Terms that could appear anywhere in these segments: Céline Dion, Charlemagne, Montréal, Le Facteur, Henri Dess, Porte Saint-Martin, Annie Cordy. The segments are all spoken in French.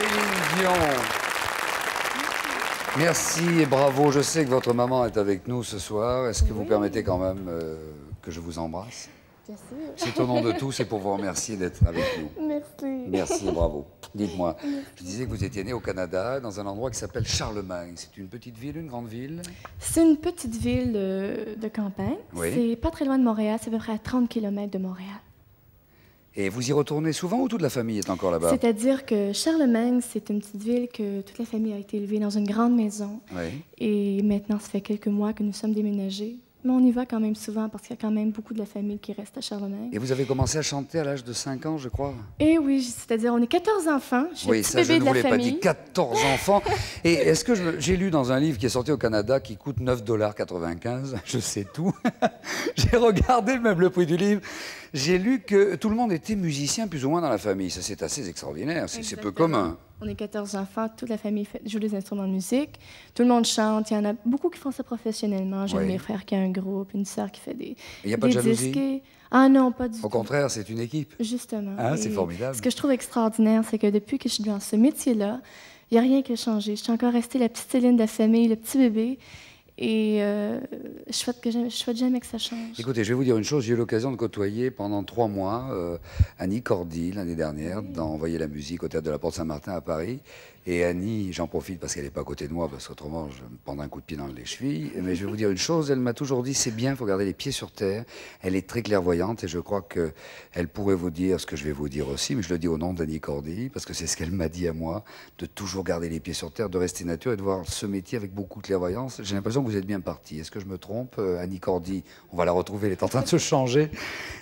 Céline Dion. Merci et bravo. Je sais que votre maman est avec nous ce soir. Est-ce que vous permettez quand même que je vous embrasse? Bien sûr. C'est au nom de tous et pour vous remercier d'être avec nous. Merci. Merci et bravo. Dites-moi, je disais que vous étiez né au Canada, dans un endroit qui s'appelle Charlemagne. C'est une petite ville, une grande ville? C'est une petite ville de campagne. Oui. C'est pas très loin de Montréal, c'est à peu près à 30 km de Montréal. Et vous y retournez souvent ou toute la famille est encore là-bas? C'est-à-dire que Charlemagne, c'est une petite ville que toute la famille a été élevée dans une grande maison. Oui. Et maintenant, ça fait quelques mois que nous sommes déménagés. Mais on y va quand même souvent parce qu'il y a quand même beaucoup de la famille qui reste à Charlemagne. Et vous avez commencé à chanter à l'âge de 5 ans, je crois? Eh oui, c'est-à-dire on est 14 enfants. Je suis oui, ça je ne vous l'ai pas dit, 14 enfants. Et est-ce que j'ai lu dans un livre qui est sorti au Canada qui coûte 9,95 $, je sais tout. J'ai regardé même le prix du livre. J'ai lu que tout le monde était musicien plus ou moins dans la famille. Ça, c'est assez extraordinaire, c'est peu commun. On est 14 enfants, toute la famille joue des instruments de musique. Tout le monde chante. Il y en a beaucoup qui font ça professionnellement. J'ai mes frères qui ont un groupe, une sœur qui fait des disques. Il n'y a pas de jalousie? Ah non, pas du tout. Au contraire, c'est une équipe. Justement. Hein, c'est formidable. Ce que je trouve extraordinaire, c'est que depuis que je suis dans ce métier-là, il n'y a rien qui a changé. Je suis encore restée la petite Céline de la famille, le petit bébé. Et je souhaite que jamais que ça change. Écoutez, je vais vous dire une chose. J'ai eu l'occasion de côtoyer pendant 3 mois Annie Cordy l'année dernière d'envoyer la musique au théâtre de la Porte Saint-Martin à Paris. Et Annie, j'en profite parce qu'elle n'est pas à côté de moi, parce qu'autrement, je me prendrais un coup de pied dans les chevilles. Mais je vais vous dire une chose, elle m'a toujours dit, c'est bien, il faut garder les pieds sur terre. Elle est très clairvoyante et je crois qu'elle pourrait vous dire ce que je vais vous dire aussi, mais je le dis au nom d'Annie Cordy, parce que c'est ce qu'elle m'a dit à moi, de toujours garder les pieds sur terre, de rester nature et de voir ce métier avec beaucoup de clairvoyance. J'ai l'impression que vous êtes bien parti. Est-ce que je me trompe? Annie Cordy, on va la retrouver, elle est en train de se changer.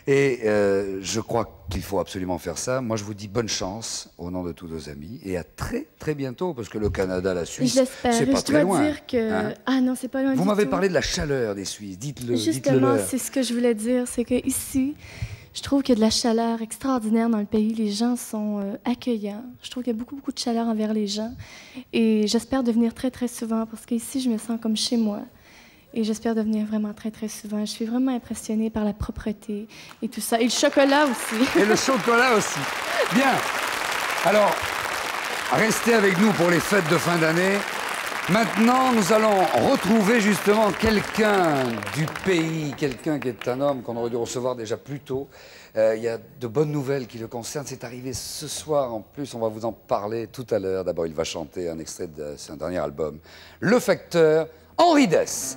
Et je crois qu'il faut absolument faire ça. Moi, je vous dis bonne chance au nom de tous nos amis et à très bientôt, parce que le Canada, la Suisse, c'est pas très loin. Dire que... hein? Ah non, c'est pas loin. Vous m'avez parlé de la chaleur des Suisses, dites-le. Justement, c'est ce que je voulais dire, c'est qu'ici, je trouve qu'il y a de la chaleur extraordinaire dans le pays. Les gens sont accueillants. Je trouve qu'il y a beaucoup de chaleur envers les gens. Et j'espère de venir très souvent, parce qu'ici, je me sens comme chez moi. Et j'espère de venir vraiment très souvent. Je suis vraiment impressionnée par la propreté et tout ça. Et le chocolat aussi. Et le chocolat aussi. Bien. Alors... restez avec nous pour les fêtes de fin d'année. Maintenant, nous allons retrouver justement quelqu'un du pays, quelqu'un qui est un homme qu'on aurait dû recevoir déjà plus tôt. Il y a de bonnes nouvelles qui le concernent. C'est arrivé ce soir en plus, on va vous en parler tout à l'heure. D'abord, il va chanter un extrait de son dernier album, Le Facteur, Henri Dess.